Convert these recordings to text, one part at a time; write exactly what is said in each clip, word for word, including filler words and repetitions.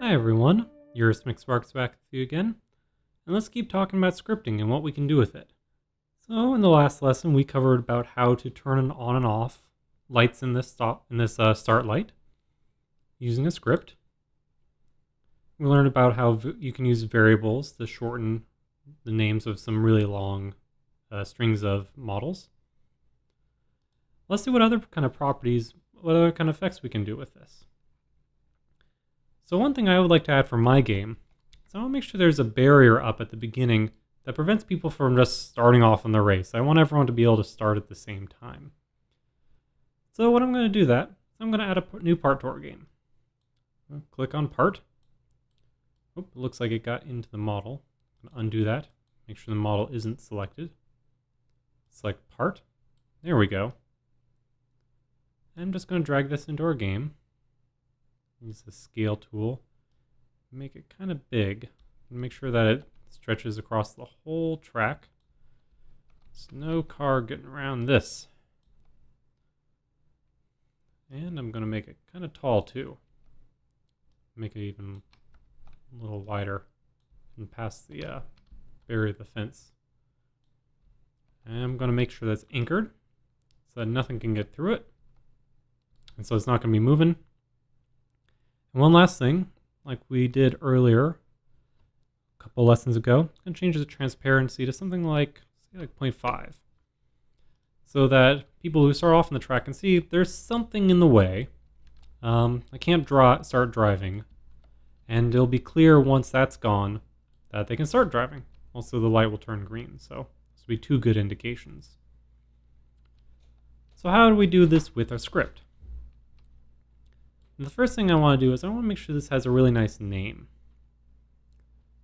Hi everyone, UristMcSparks back with you again, and let's keep talking about scripting and what we can do with it. So in the last lesson we covered about how to turn an on and off lights in this, stop, in this uh, start light using a script. We learned about how you can use variables to shorten the names of some really long uh, strings of models. Let's see what other kind of properties, what other kind of effects we can do with this. So one thing I would like to add for my game is I want to make sure there's a barrier up at the beginning that prevents people from just starting off in the race. I want everyone to be able to start at the same time. So what I'm going to do that, I'm going to add a new part to our game. I'll click on part. Oh, it looks like it got into the model. I'm going to undo that. Make sure the model isn't selected. Select part. There we go. I'm just going to drag this into our game. Use the scale tool, make it kind of big, and make sure that it stretches across the whole track. There's no car getting around this. And I'm going to make it kind of tall too. Make it even a little wider and past the uh, barrier of the fence. And I'm going to make sure that's anchored so that nothing can get through it. And so it's not going to be moving. And one last thing, like we did earlier, a couple lessons ago, I'm going to change the transparency to something like, say like zero point five, so that people who start off in the track can see there's something in the way. Um, I can't draw, start driving, and it'll be clear once that's gone that they can start driving. Also, the light will turn green, so this will be two good indications. So how do we do this with our script? The first thing I want to do is I want to make sure this has a really nice name.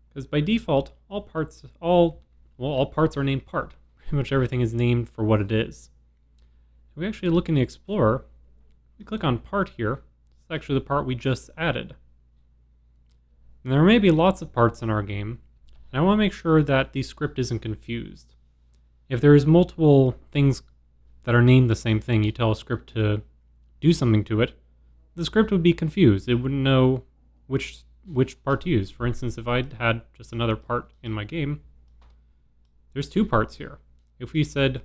Because by default, all parts, all, well, all parts are named part. Pretty much everything is named for what it is. If we actually look in the Explorer, we click on part here. It's actually the part we just added. And there may be lots of parts in our game, and I want to make sure that the script isn't confused. If there is multiple things that are named the same thing, you tell a script to do something to it, the script would be confused. It wouldn't know which which part to use. For instance, if I had just another part in my game, there's two parts here. If we said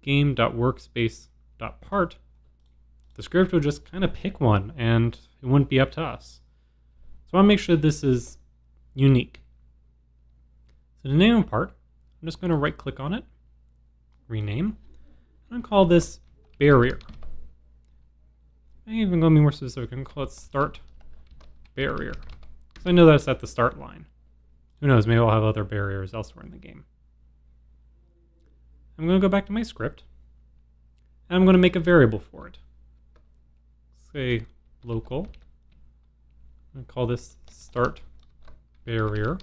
game.workspace.part, the script would just kind of pick one and it wouldn't be up to us. So I want to make sure this is unique. So to name a part, I'm just going to right click on it, rename, and call this barrier. I'm even going to be more specific. I'm going to call it start barrier. So I know that's at the start line. Who knows? Maybe I'll have other barriers elsewhere in the game. I'm going to go back to my script. And I'm going to make a variable for it. Say local. I'm going to call this start barrier.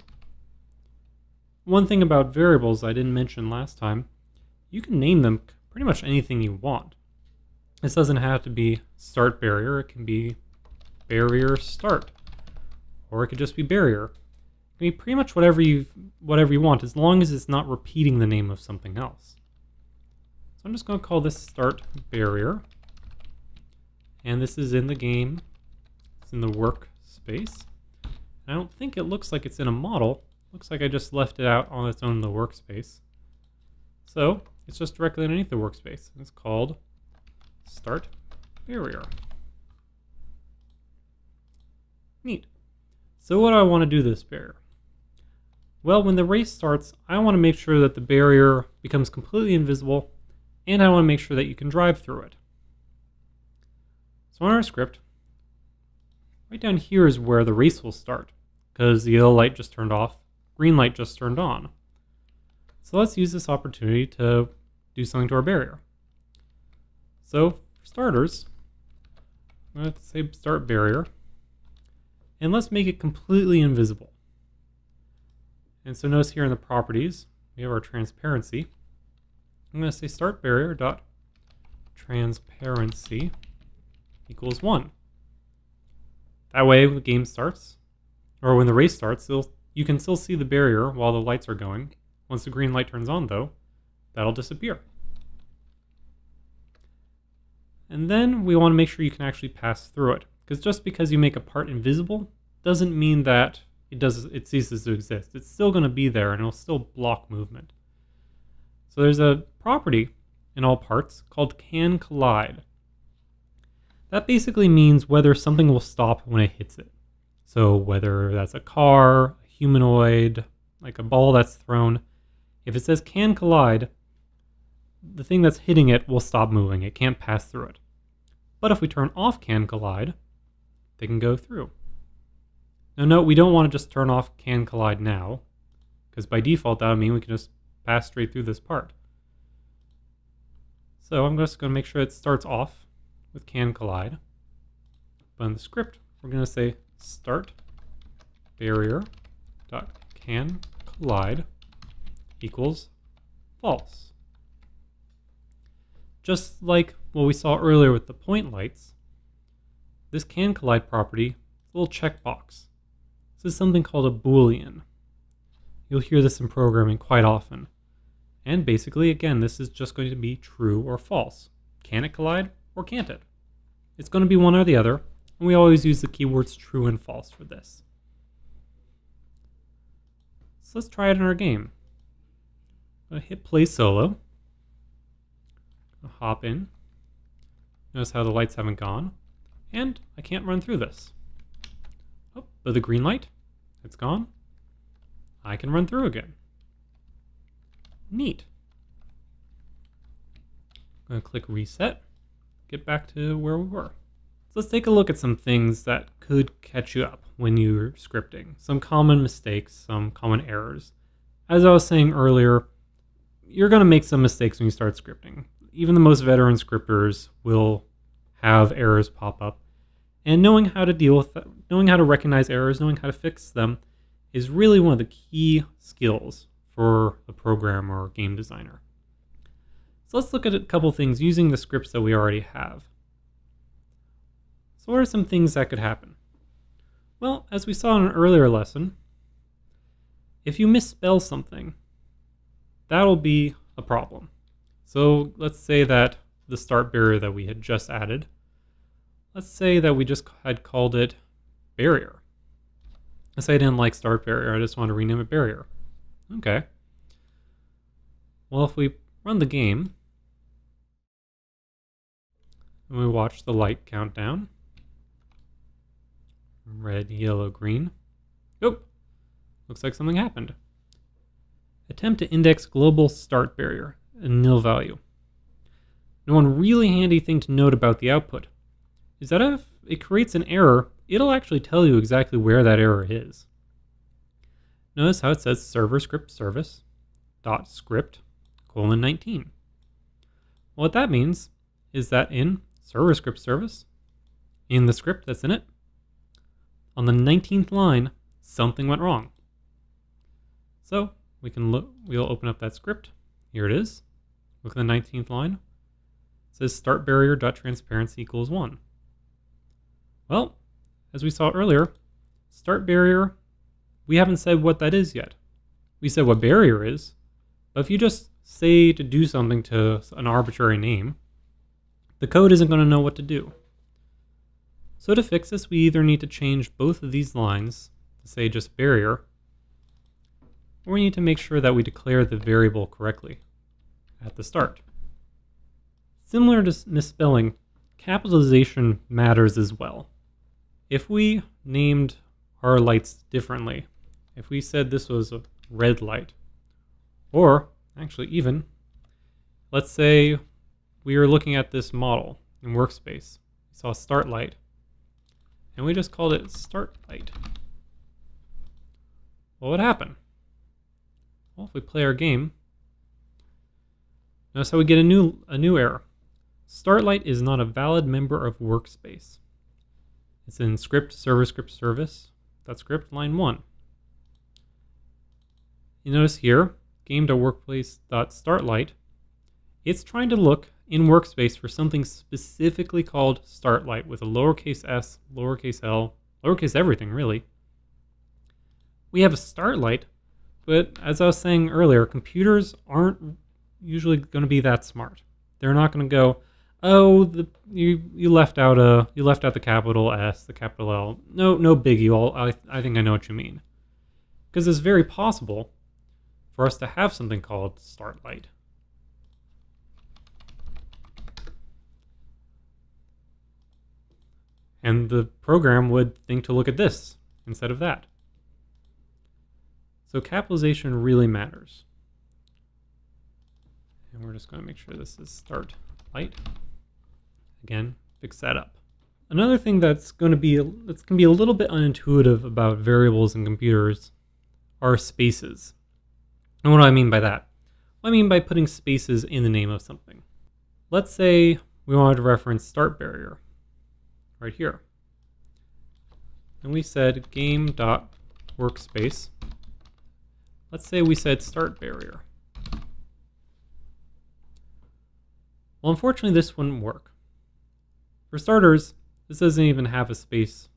One thing about variables I didn't mention last time, you can name them pretty much anything you want. This doesn't have to be start barrier, it can be barrier start, or it could just be barrier. It can be pretty much whatever you whatever you want, as long as it's not repeating the name of something else. So I'm just going to call this start barrier, and this is in the game, it's in the workspace. I don't think it looks like it's in a model, it looks like I just left it out on its own in the workspace. So it's just directly underneath the workspace, and it's called start barrier. Neat. So what do I want to do this barrier? Well, when the race starts, I want to make sure that the barrier becomes completely invisible, and I want to make sure that you can drive through it. So on our script, right down here is where the race will start, because the yellow light just turned off, green light just turned on. So let's use this opportunity to do something to our barrier. So, for starters, let's say start barrier, and let's make it completely invisible. And so notice here in the properties, we have our transparency. I'm going to say start barrier dot transparency equals one. That way when the game starts, or when the race starts, you can still see the barrier while the lights are going. Once the green light turns on though, that'll disappear. And then we want to make sure you can actually pass through it. Because just because you make a part invisible doesn't mean that it does it ceases to exist. It's still going to be there, and it'll still block movement. So there's a property in all parts called can collide. That basically means whether something will stop when it hits it. So whether that's a car, a humanoid, like a ball that's thrown, if it says can collide, the thing that's hitting it will stop moving. It can't pass through it. But if we turn off can collide, they can go through. Now note, we don't want to just turn off can collide now, because by default that would mean we can just pass straight through this part. So I'm just going to make sure it starts off with can collide. But in the script, we're going to say start barrier.can collide equals false. Just like what we saw earlier with the point lights, this can collide property, a little checkbox. This is something called a Boolean. You'll hear this in programming quite often. And basically, again, this is just going to be true or false. Can it collide or can't it? It's going to be one or the other, and we always use the keywords true and false for this. So let's try it in our game. I'm going to hit play solo. I'll hop in. Notice how the lights haven't gone. And I can't run through this. Oh, but the green light, it's gone. I can run through again. Neat. I'm going to click reset, get back to where we were. So let's take a look at some things that could catch you up when you're scripting. Some common mistakes, some common errors. As I was saying earlier, you're going to make some mistakes when you start scripting. Even the most veteran scripters will have errors pop up. And knowing how to deal with that, knowing how to recognize errors, knowing how to fix them, is really one of the key skills for a programmer or game designer. So let's look at a couple things using the scripts that we already have. So what are some things that could happen? Well, as we saw in an earlier lesson, if you misspell something, that'll be a problem. So let's say that the start barrier that we had just added, let's say that we just had called it barrier. Let's say I didn't like start barrier, I just want to rename it barrier. Okay. Well, if we run the game, and we watch the light countdown, red, yellow, green. Nope. Looks like something happened. Attempt to index global start barrier, a nil value. Now, one really handy thing to note about the output is that if it creates an error, it'll actually tell you exactly where that error is. Notice how it says server script service dot script colon nineteen. Well, what that means is that in server script service, in the script that's in it, on the nineteenth line, something went wrong. So we can look, we'll open up that script. Here it is. Look at the nineteenth line. It says start barrier dot transparency equals one. Well, as we saw earlier, start barrier, we haven't said what that is yet. We said what barrier is, but if you just say to do something to an arbitrary name, the code isn't going to know what to do. So to fix this, we either need to change both of these lines to say just barrier, or we need to make sure that we declare the variable correctly at the start. Similar to misspelling, capitalization matters as well. If we named our lights differently, if we said this was a red light, or actually even, let's say we were looking at this model in workspace, we saw start light, and we just called it start light. What would happen? Well, if we play our game, notice how we get a new, a new error. Start light is not a valid member of workspace. It's in script, server, script, service, that script, line one. You notice here, game.workplace.startlight, it's trying to look in workspace for something specifically called startlight with a lowercase s, lowercase l, lowercase everything really. We have a startlight, but as I was saying earlier, computers aren't usually going to be that smart. They're not going to go, oh, the, you you left out a you left out the capital S, the capital L. No, no biggie. All I I think I know what you mean, because it's very possible for us to have something called start light. And the program would think to look at this instead of that. So capitalization really matters. And we're just going to make sure this is start light. Again, fix that up. Another thing that's going to be that's going to be a little bit unintuitive about variables and computers are spaces. And what do I mean by that? Well, I mean by putting spaces in the name of something. Let's say we wanted to reference start barrier right here. And we said game.workspace. Let's say we said start barrier. Well, unfortunately, this wouldn't work. For starters, this doesn't even have a space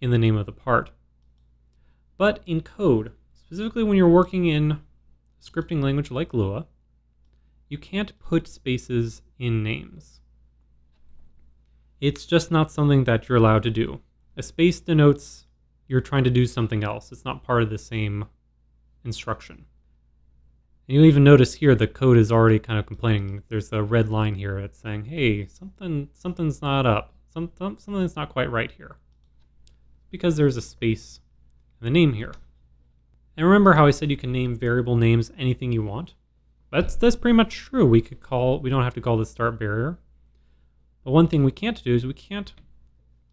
in the name of the part. But in code, specifically when you're working in a scripting language like Lua, you can't put spaces in names. It's just not something that you're allowed to do. A space denotes you're trying to do something else. It's not part of the same instruction. And you'll even notice here the code is already kind of complaining. There's a red line here that's saying, hey, something, something's not up. Some, some, something's not quite right here. Because there's a space in the name here. And remember how I said you can name variable names anything you want? That's, that's pretty much true. We could call, we don't have to call this start barrier. But one thing we can't do is we can't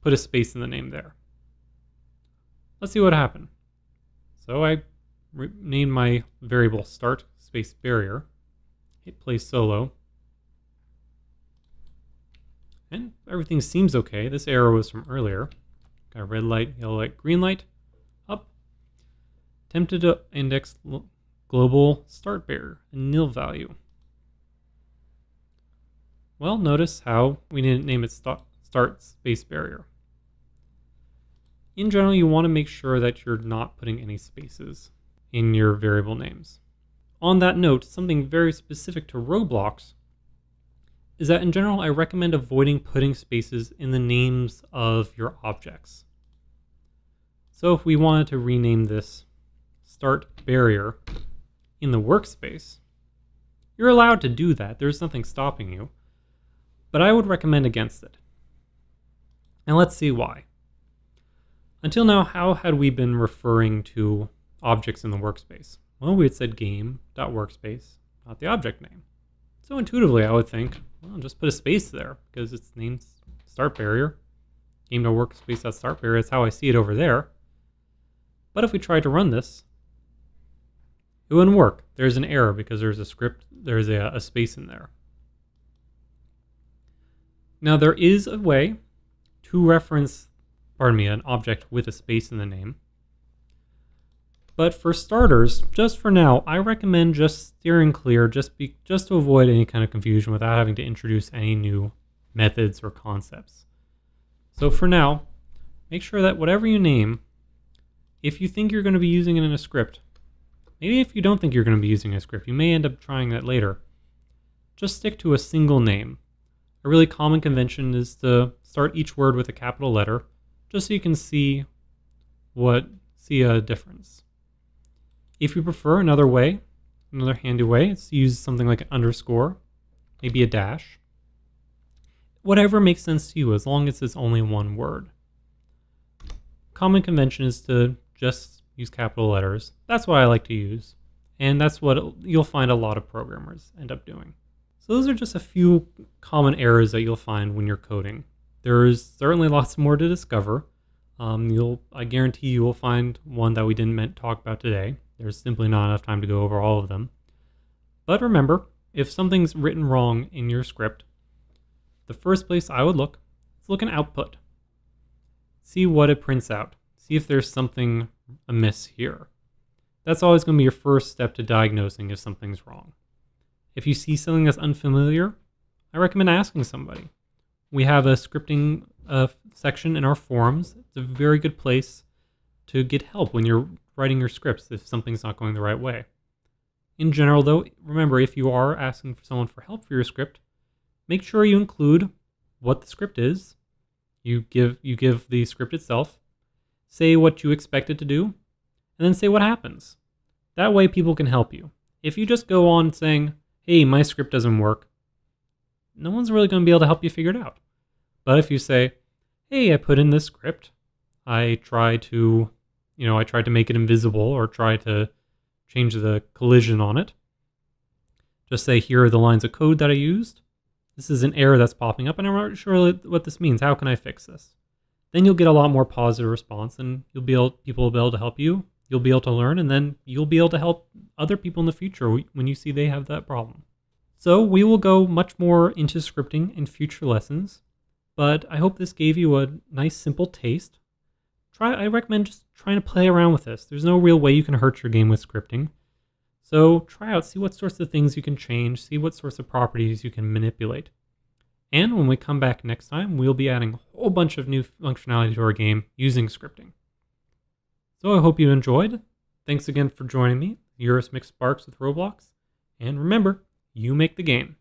put a space in the name there. Let's see what happened. So I named my variable start space barrier, hit play solo, and everything seems okay. This error was from earlier. Got a red light, yellow light, green light, up. Tempted to index global start barrier, a nil value. Well, notice how we didn't name it start space barrier. In general, you want to make sure that you're not putting any spaces in your variable names. On that note, something very specific to Roblox is that in general, I recommend avoiding putting spaces in the names of your objects. So if we wanted to rename this start barrier in the workspace, you're allowed to do that. There's nothing stopping you. But I would recommend against it. And let's see why. Until now, how had we been referring to objects in the workspace? Well, we had said game.workspace, not the object name. So intuitively, I would think, well, just put a space there because it's named start barrier. Game.workspace.start barrier is how I see it over there. But if we tried to run this, it wouldn't work. There's an error because there's a script, there's a, a space in there. Now there is a way to reference, pardon me, an object with a space in the name. But for starters, just for now, I recommend just steering clear, just be, just to avoid any kind of confusion without having to introduce any new methods or concepts. So for now, make sure that whatever you name, if you think you're going to be using it in a script, maybe if you don't think you're going to be using a script, you may end up trying that later. Just stick to a single name. A really common convention is to start each word with a capital letter, just so you can see what see a difference. If you prefer another way, another handy way, is to use something like an underscore, maybe a dash. Whatever makes sense to you, as long as it's only one word. Common convention is to just use capital letters. That's what I like to use, and that's what you'll find a lot of programmers end up doing. So those are just a few common errors that you'll find when you're coding. There is certainly lots more to discover. Um, you'll, I guarantee you will find one that we didn't meant to talk about today. There's simply not enough time to go over all of them. But remember, if something's written wrong in your script, the first place I would look is look at output. See what it prints out. See if there's something amiss here. That's always going to be your first step to diagnosing if something's wrong. If you see something that's unfamiliar, I recommend asking somebody. We have a scripting uh, section in our forums. It's a very good place to get help when you're writing your scripts if something's not going the right way. In general though, remember if you are asking for someone for help for your script, make sure you include what the script is. You give, you give the script itself, say what you expect it to do, and then say what happens. That way people can help you. If you just go on saying, hey, my script doesn't work, no one's really going to be able to help you figure it out. But if you say, hey, I put in this script, I tried to, you know, I tried to make it invisible or try to change the collision on it. Just say, here are the lines of code that I used. This is an error that's popping up and I'm not sure what this means. How can I fix this? Then you'll get a lot more positive response and you'll be able, people will be able to help you. You'll be able to learn and then you'll be able to help other people in the future when you see they have that problem. So we will go much more into scripting in future lessons, but I hope this gave you a nice simple taste. Try, I recommend just trying to play around with this. There's no real way you can hurt your game with scripting. So try out, see what sorts of things you can change, see what sorts of properties you can manipulate. And when we come back next time, we'll be adding a whole bunch of new functionality to our game using scripting. So I hope you enjoyed. Thanks again for joining me, UristMcSparks with Roblox. And remember, you make the game.